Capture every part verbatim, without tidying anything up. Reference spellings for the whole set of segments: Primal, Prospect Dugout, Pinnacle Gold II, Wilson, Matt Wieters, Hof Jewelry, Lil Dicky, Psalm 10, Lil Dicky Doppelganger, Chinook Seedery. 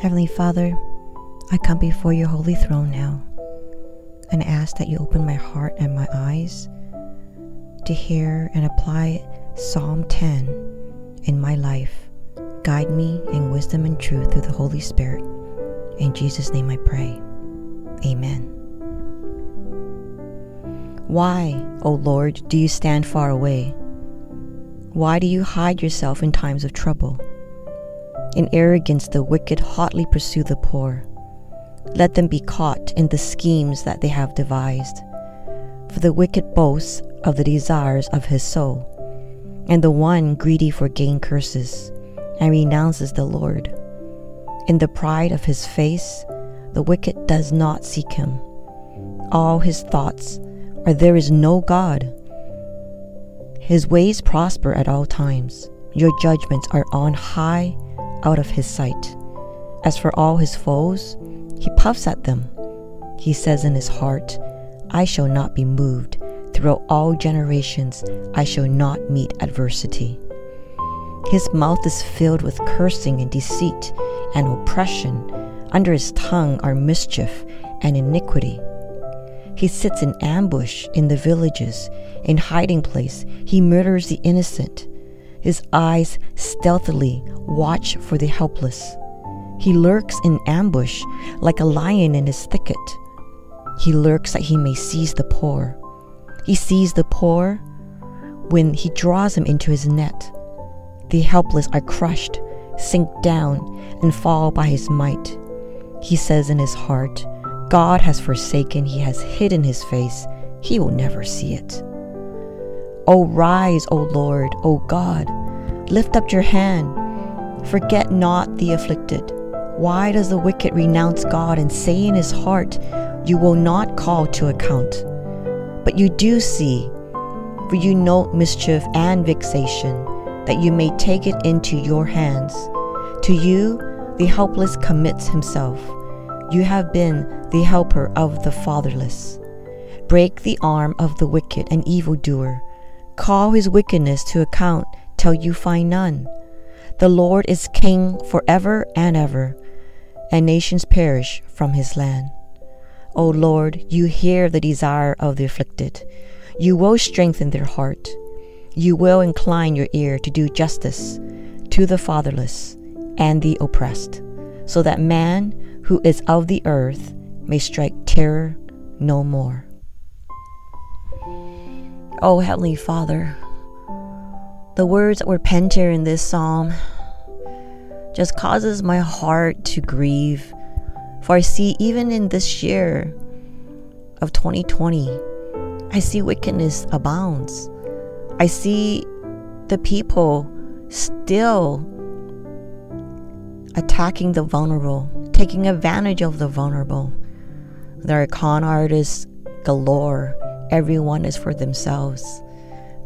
Heavenly Father, I come before your holy throne now and ask that you open my heart and my eyes to hear and apply Psalm ten in my life. Guide me in wisdom and truth through the Holy Spirit. In Jesus' name I pray. Amen. Why, O Lord, do you stand far away? Why do you hide yourself in times of trouble? In arrogance the wicked hotly pursue the poor. Let them be caught in the schemes that they have devised. For the wicked boasts of the desires of his soul, and the one greedy for gain curses, and renounces the Lord. In the pride of his face, the wicked does not seek him. All his thoughts are there is no God. His ways prosper at all times. Your judgments are on high out of his sight. As for all his foes, he puffs at them. He says in his heart, I shall not be moved. Throughout all generations, I shall not meet adversity. His mouth is filled with cursing and deceit and oppression. Under his tongue are mischief and iniquity. He sits in ambush in the villages, in hiding place. He murders the innocent. His eyes stealthily watch for the helpless. He lurks in ambush like a lion in his thicket. He lurks that he may seize the poor. He sees the poor when he draws him into his net. The helpless are crushed, sink down, and fall by his might. He says in his heart, God has forsaken, he has hidden his face, he will never see it. O rise, O Lord, O God, lift up your hand. Forget not the afflicted. Why does the wicked renounce God and say in his heart, you will not call to account? But you do see, for you note mischief and vexation, that you may take it into your hands. To you, the helpless commits himself. You have been the helper of the fatherless. Break the arm of the wicked and evildoer. Call his wickedness to account till you find none. The Lord is king forever and ever, and nations perish from his land. O Lord, you hear the desire of the afflicted. You will strengthen their heart. You will incline your ear to do justice to the fatherless and the oppressed, so that man who is of the earth may strike terror no more. O Heavenly Father, the words that were penned here in this psalm just causes my heart to grieve. For I see even in this year of twenty twenty, I see wickedness abounds. I see the people still attacking the vulnerable, taking advantage of the vulnerable. There are con artists galore. Everyone is for themselves.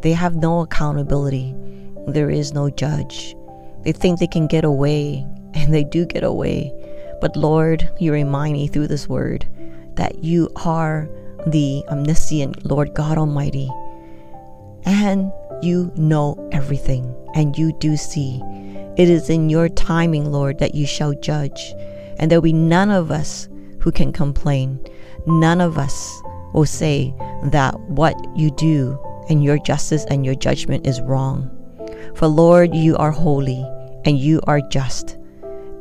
They have no accountability. There is no judge. They think they can get away, and they do get away. But Lord, you remind me through this word that you are the omniscient Lord God Almighty, and you know everything, and you do see. It is in your timing, Lord, that you shall judge, and there will be none of us who can complain. None of us will say that what you do and your justice and your judgment is wrong. For Lord, you are holy, and you are just,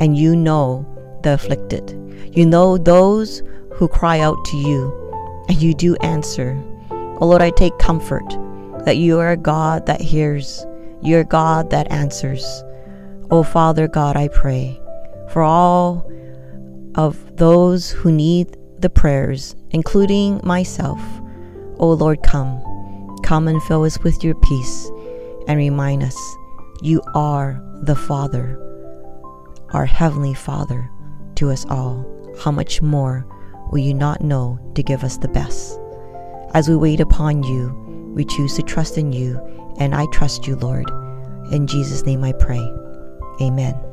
and you know the afflicted. You know those who cry out to you, and you do answer. Oh Lord, I take comfort that you are a God that hears. You are a God that answers. Oh Father God, I pray for all of those who need the prayers, including myself. Oh Lord, come. Come and fill us with your peace, and remind us you are the Father, our Heavenly Father, to us all. How much more will you not know to give us the best? As we wait upon you, we choose to trust in you, and I trust you, Lord. In Jesus' name I pray. Amen.